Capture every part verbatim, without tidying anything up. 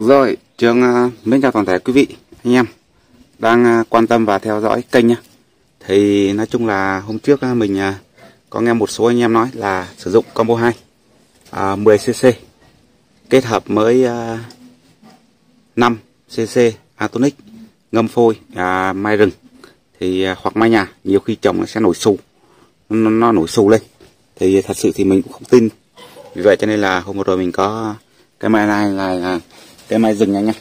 Rồi, Trường mến chào toàn thể quý vị, anh em đang quan tâm và theo dõi kênh nhá. Thì nói chung là hôm trước mình có nghe một số anh em nói là sử dụng Combo hai à, mười xê xê kết hợp với à, năm xê xê Atonic ngâm phôi à, mai rừng thì hoặc mai nhà, nhiều khi trồng nó sẽ nổi xù, nó, nó nổi xù lên. Thì thật sự thì mình cũng không tin. Vì vậy cho nên là hôm vừa rồi mình có cái mai này là, là cái mai rừng anh em.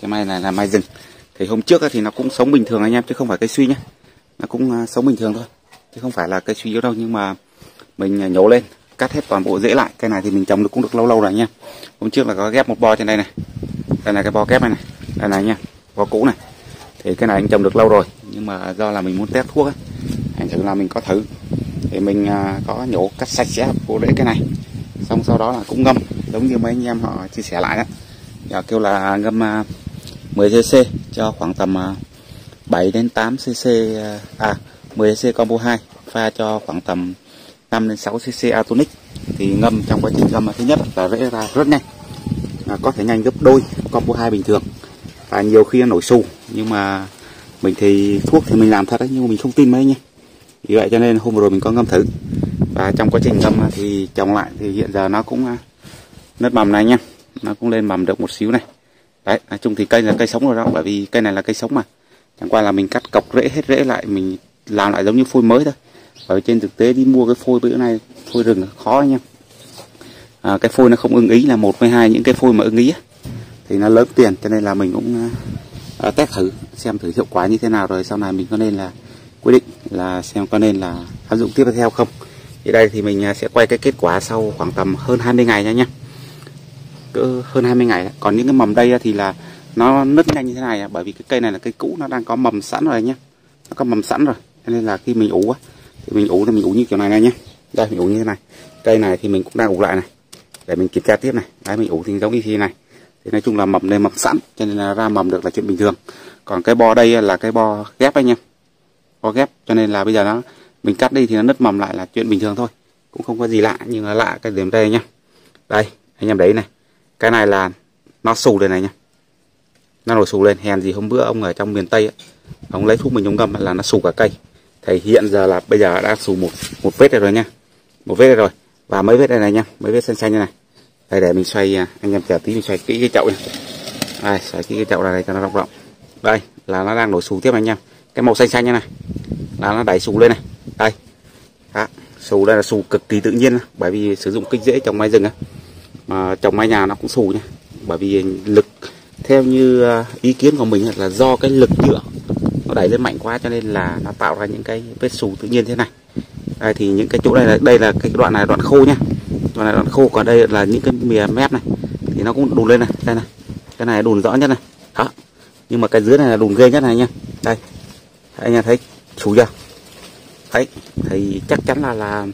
Cái mai này là mai rừng. Thì hôm trước thì nó cũng sống bình thường anh em, chứ không phải cây suy nhá. Nó cũng sống bình thường thôi, chứ không phải là cây suy yếu đâu. Nhưng mà mình nhổ lên, cắt hết toàn bộ rễ lại. Cái này thì mình trồng được cũng được lâu lâu rồi anh em. Hôm trước là có ghép một bo trên đây này. Đây là cái bo kép này này. Đây này nha, bo cũ này. Thì cái này anh trồng được lâu rồi, nhưng mà do là mình muốn test thuốc ấy, thành thử là mình có thử. Thì mình có nhổ cắt sạch sẽ vô rễ cái này, xong sau đó là cũng ngâm giống như mấy anh em họ chia sẻ lại đó. Giờ kêu là ngâm mười xê xê cho khoảng tầm bảy đến tám xê xê à mười xê xê Combo hai pha cho khoảng tầm năm đến sáu xê xê Atonic. Thì ngâm trong quá trình ngâm thứ nhất là rễ ra rất nhanh, à, có thể nhanh gấp đôi Combo hai bình thường, và nhiều khi nó nổi xù. Nhưng mà mình thì thuốc thì mình làm thật đấy, nhưng mà mình không tin mấy nhé. Vì vậy cho nên hôm vừa rồi mình có ngâm thử, và trong quá trình ngâm thì trồng lại thì hiện giờ nó cũng nứt mầm này nha, nó cũng lên mầm được một xíu này. Đấy, nói chung thì cây là cây sống rồi đó, bởi vì cây này là cây sống mà. Chẳng qua là mình cắt cọc rễ hết rễ lại, mình làm lại giống như phôi mới thôi. Bởi trên thực tế đi mua cái phôi bữa nay, phôi rừng khó anh em. À, cái phôi nó không ưng ý là một với hai, những cái phôi mà ưng ý á, thì nó lớn tiền, cho nên là mình cũng à, test thử xem thử hiệu quả như thế nào, rồi sau này mình có nên là quyết định là xem có nên là áp dụng tiếp theo không. Thì đây thì mình sẽ quay cái kết quả sau khoảng tầm hơn hai mươi ngày nha nhé. Cỡ hơn hai mươi ngày. Còn những cái mầm đây thì là nó nứt nhanh như thế này, bởi vì cái cây này là cây cũ, nó đang có mầm sẵn rồi nhé. Nó có mầm sẵn rồi, cho nên là khi mình ủ á, thì mình ủ thì mình ủ như kiểu này này nhé. Đây mình ủ như thế này. Cây này thì mình cũng đang ủ lại này, để mình kiểm tra tiếp này. Đấy mình ủ thì giống như thế này. Thì nói chung là mầm đây mầm sẵn, cho nên là ra mầm được là chuyện bình thường. Còn cái bo đây là cái bo ghép anh em, bo ghép, cho nên là bây giờ nó mình cắt đi thì nó nứt mầm lại là chuyện bình thường thôi, cũng không có gì lạ. Nhưng là lạ cái điểm đây nhá. Đây anh em đấy này, cái này là nó xù lên này nhá, nó nổi xù lên. Hèn gì hôm bữa ông ở trong miền Tây ấy, ông lấy thuốc mình ông ngâm là nó xù cả cây. Thì hiện giờ là bây giờ đã xù một một vết đây rồi nha, một vết đây rồi, và mấy vết đây này nha, mấy vết xanh xanh như này. Đây để mình xoay, anh em chờ tí mình xoay kỹ cái chậu này. Đây, xoay kỹ cái chậu này cho nó rộng rộng. Đây là nó đang nổi xù tiếp anh em. Cái màu xanh xanh như này là nó đẩy xù lên này. Đây đó, xù đây là xù cực kỳ tự nhiên, bởi vì sử dụng kích rễ trồng mai rừng á, mà trồng mai nhà nó cũng xù nha. Bởi vì lực theo như ý kiến của mình là do cái lực nhựa nó đẩy lên mạnh quá, cho nên là nó tạo ra những cái vết xù tự nhiên thế này. Đây thì những cái chỗ này là đây là cái đoạn này đoạn khô nha, đoạn này đoạn khô. Còn đây là những cái mìa mép này thì nó cũng đùn lên này. Đây này, cái này đùn rõ nhất này đó, nhưng mà cái dưới này là đùn ghê nhất này nha. Đây anh em thấy xù chưa? Đấy, thì chắc chắn là là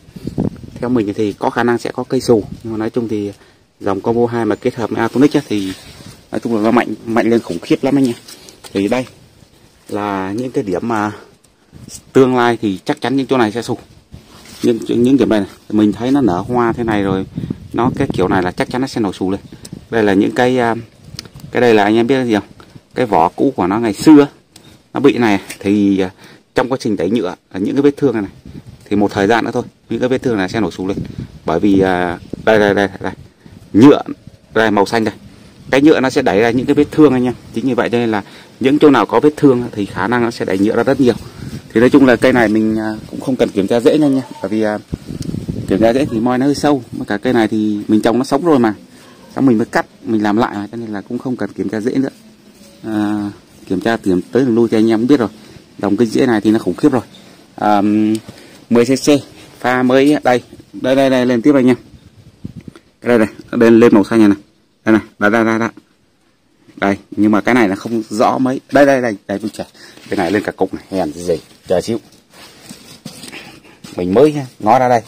theo mình thì có khả năng sẽ có cây xù. Nhưng mà nói chung thì dòng Combo hai mà kết hợp với Atonic ấy, thì nói chung là nó mạnh mạnh lên khủng khiếp lắm anh em. Thì đây là những cái điểm mà tương lai thì chắc chắn những chỗ này sẽ xù. Nhưng những điểm này, này mình thấy nó nở hoa thế này rồi, nó cái kiểu này là chắc chắn nó sẽ nổi xù lên. Đây là những cái cái đây là anh em biết cái gì không? Cái vỏ cũ của nó ngày xưa nó bị này thì trong quá trình đẩy nhựa những cái vết thương này, này thì một thời gian nữa thôi những cái vết thương này sẽ nổi xù lên. Bởi vì à, đây đây đây đây nhựa đây màu xanh đây, cái nhựa nó sẽ đẩy ra những cái vết thương anh em. Chính vì vậy cho nên là những chỗ nào có vết thương thì khả năng nó sẽ đẩy nhựa ra rất nhiều. Thì nói chung là cây này mình cũng không cần kiểm tra rễ nhanh nha, bởi vì à, kiểm tra rễ thì moi nó hơi sâu, mà cả cây này thì mình trồng nó sống rồi mà, xong mình mới cắt mình làm lại mà, cho nên là cũng không cần kiểm tra rễ nữa. à, kiểm tra tìm tới lui thì anh em cũng biết rồi, đồng cái dĩa này thì nó khủng khiếp rồi. à, mười xê xê pha mới đây đây đây đây lên tiếp anh em. Đây này lên lên màu xanh này này, đây này đây đây đây đây, đây. Nhưng mà cái này là không rõ mấy. Đây đây đây đây trời, cái này lên cả cục này. Hèn gì chờ xíu mình mới ngó ra đây.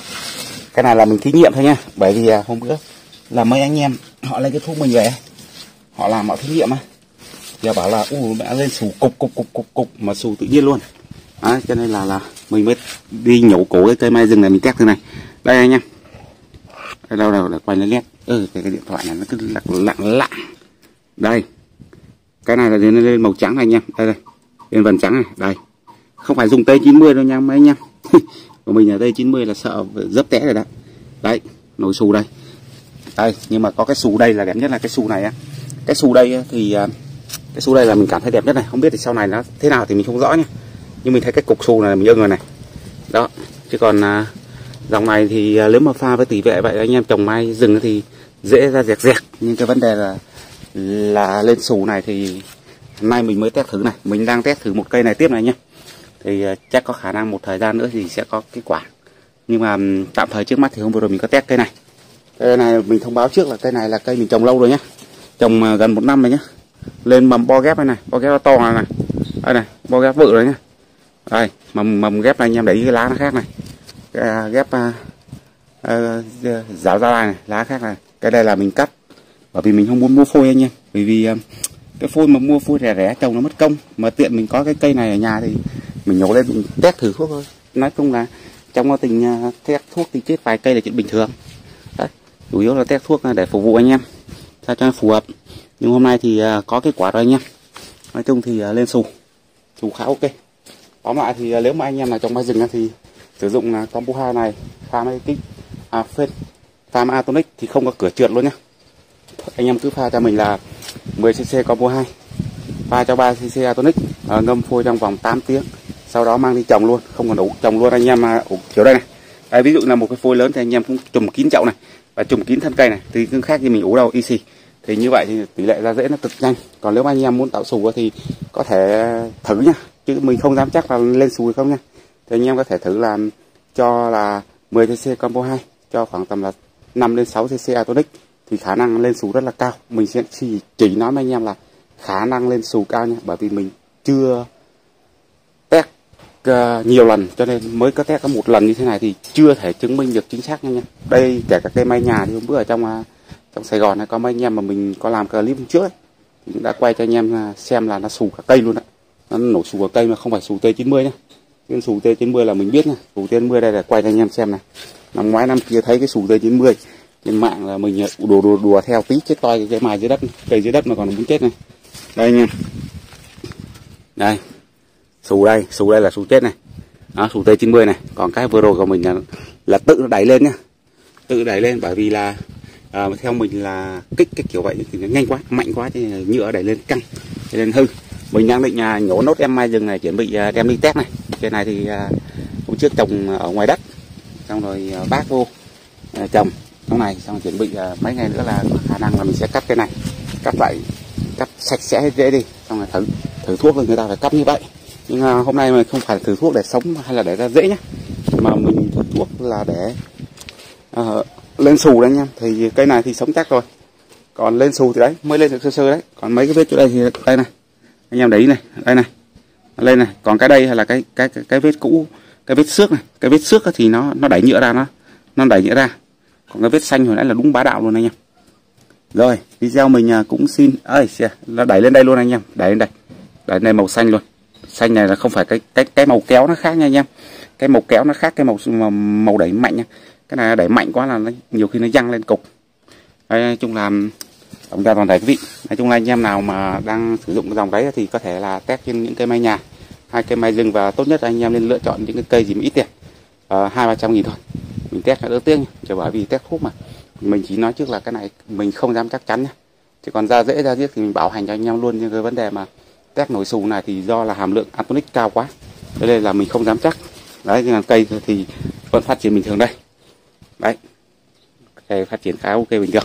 Cái này là mình thí nghiệm thôi nha, bởi vì hôm bữa là mấy anh em họ lấy cái thuốc mình về, họ làm họ thí nghiệm á. Giờ bảo là u mẹ lên xù cục cục cục cục cục mà xù tự nhiên luôn. Đấy, cho nên là là mình mới đi nhổ cổ cái cây mai rừng này mình test thế này. Đây anh em. Đây đâu đâu là quay lên nét. Ừ cái, cái điện thoại này nó cứ lặng lặng lặng. Đây, cái này là lên, lên màu trắng này anh em, đây đây, lên vần trắng này, đây. Không phải dùng T chín mươi đâu nha mấy anh em. Của mình là T chín mươi là sợ dấp té rồi đó. Đấy, nồi xù đây. Đây, nhưng mà có cái xù đây là đẹp nhất là cái xù này á. Cái xù đây thì cái xù đây là mình cảm thấy đẹp nhất này, không biết thì sau này nó thế nào thì mình không rõ nhá. Nhưng mình thấy cái cục xù này mình ưng rồi này. Đó, chứ còn dòng này thì nếu mà pha với tỷ vệ vậy anh em trồng mai rừng thì dễ ra dẹt dẹt, nhưng cái vấn đề là là lên xù này thì hôm nay mình mới test thử này, mình đang test thử một cây này tiếp này nhá. Thì chắc có khả năng một thời gian nữa thì sẽ có kết quả. Nhưng mà tạm thời trước mắt thì hôm vừa rồi mình có test cây này. Cây này mình thông báo trước là cây này là cây mình trồng lâu rồi nhá. Trồng gần một năm rồi nhá. Lên mầm bo ghép này này, bo ghép to này này. Đây này, bo ghép bự rồi nhá. Đây, mầm mầm ghép này anh em để ý cái lá nó khác này. Cái ghép uh, uh, ráo ra này, lá khác này. Cái đây là mình cắt bởi vì mình không muốn mua phôi anh em. Bởi vì uh, cái phôi mà mua phôi rẻ rẻ trồng nó mất công, mà tiện mình có cái cây này ở nhà thì mình nhổ lên mình test thử thuốc thôi. Nói chung là trong quá trình test thuốc thì chết vài cây là chuyện bình thường. Đấy, chủ yếu là test thuốc để phục vụ anh em sao cho nó phù hợp. Nhưng hôm nay thì có kết quả rồi anh em. Nói chung thì lên xù xù khá ok. Tóm lại thì nếu mà anh em là trồng mai rừng thì sử dụng là combo hai này, pha mấy cái à, phên pha Atonic thì không có cửa trượt luôn nhá. Anh em cứ pha cho mình là mười xê xê combo hai, pha cho ba xê xê Atonic, à, ngâm phôi trong vòng tám tiếng. Sau đó mang đi trồng luôn, không còn ủ trồng luôn anh em ủ kiểu đây này. Đây, ví dụ là một cái phôi lớn thì anh em cũng trùm kín chậu này và trùm kín thân cây này thì cứ khác như mình ủ đâu easy. Thì như vậy thì tỷ lệ ra rễ nó cực nhanh. Còn nếu mà anh em muốn tạo xù thì có thể thử nha, chứ mình không dám chắc là lên xù hay không nha. Thì anh em có thể thử làm cho là mười xê xê combo hai cho khoảng tầm là năm đến sáu xê xê Atonic thì khả năng lên xù rất là cao. Mình sẽ chỉ, chỉ nói với anh em là khả năng lên xù cao nha, bởi vì mình chưa nhiều lần cho nên mới có test có một lần như thế này thì chưa thể chứng minh được chính xác nha. Đây kể cả cây mai nhà thì hôm bữa ở trong trong Sài Gòn này có mấy anh em mà mình có làm clip hôm trước ấy, thì cũng đã quay cho anh em xem là nó xù cả cây luôn đấy, nó nổ xù cả cây mà không phải xù T chín mươi nhá. Cái xù T chín mươi là mình biết nha, xù T chín mươi đây là quay cho anh em xem này. Năm ngoái năm kia thấy cái xù T chín mươi trên mạng là mình đùa đùa đùa theo tí chết toi cái mài dưới đất, cây dưới đất mà còn muốn chết này. Đây anh em, đây xù đây, xù đây là xù chết này. Đó, xù T chín mươi này. Còn cái vừa rồi của mình là, là tự nó đẩy lên nhá. Tự đẩy lên bởi vì là à, theo mình là kích cái kiểu vậy thì nó nhanh quá, mạnh quá cho nên nhựa đẩy lên căng cho nên hư. Mình đang định à, nhổ nốt em mai rừng này, chuẩn bị à, đem đi test này. Cái này thì à, hôm trước trồng ở ngoài đất. Xong rồi à, bác vô à, trồng trong này, xong chuẩn bị à, mấy ngày nữa là khả năng là mình sẽ cắt cái này. Cắt lại, cắt sạch sẽ hết rễ đi. Xong rồi thử thử thuốc rồi người ta phải cắt như vậy. Nhưng à, hôm nay mình không phải thử thuốc để sống hay là để ra dễ nhá, mà mình thử thuốc là để à, lên xù đấy anh em. Thì cây này thì sống chắc rồi, còn lên xù thì đấy mới lên được sơ sơ đấy. Còn mấy cái vết chỗ đây thì đây này anh em để ý này, đây này lên này. Còn cái đây là cái cái cái, cái vết cũ, cái vết xước này, cái vết xước thì nó nó đẩy nhựa ra, nó nó đẩy nhựa ra. Còn cái vết xanh hồi nãy là đúng bá đạo luôn anh em. Rồi video mình cũng xin ơi là đẩy lên đây luôn anh em, đẩy lên đây, đẩy lên đây màu xanh luôn. Xanh này là không phải cái cái cái màu kéo nó khác nha anh em. Cái màu kéo nó khác cái màu màu đẩy mạnh nha. Cái này đẩy mạnh quá là nó, nhiều khi nó văng lên cục. Đấy, nói chung là tổng ra toàn thể quý vị. Nói chung là anh em nào mà đang sử dụng cái dòng đấy thì có thể là test trên những cây mai nhà, hai cây mai rừng, và tốt nhất anh em nên lựa chọn những cái cây gì mà ít tiền, hai ba trăm nghìn thôi. Mình test là đỡ tiếc, chứ bởi vì test khúc mà. Mình chỉ nói trước là cái này mình không dám chắc chắn nha. Chứ còn ra dễ ra giết thì mình bảo hành cho anh em luôn. Nhưng cái vấn đề mà test nổi xù này thì do là hàm lượng Atonic cao quá, cho nên là mình không dám chắc. Đấy, nhưng cây thì vẫn phát triển bình thường đây. Đấy, cây phát triển khá ok bình thường.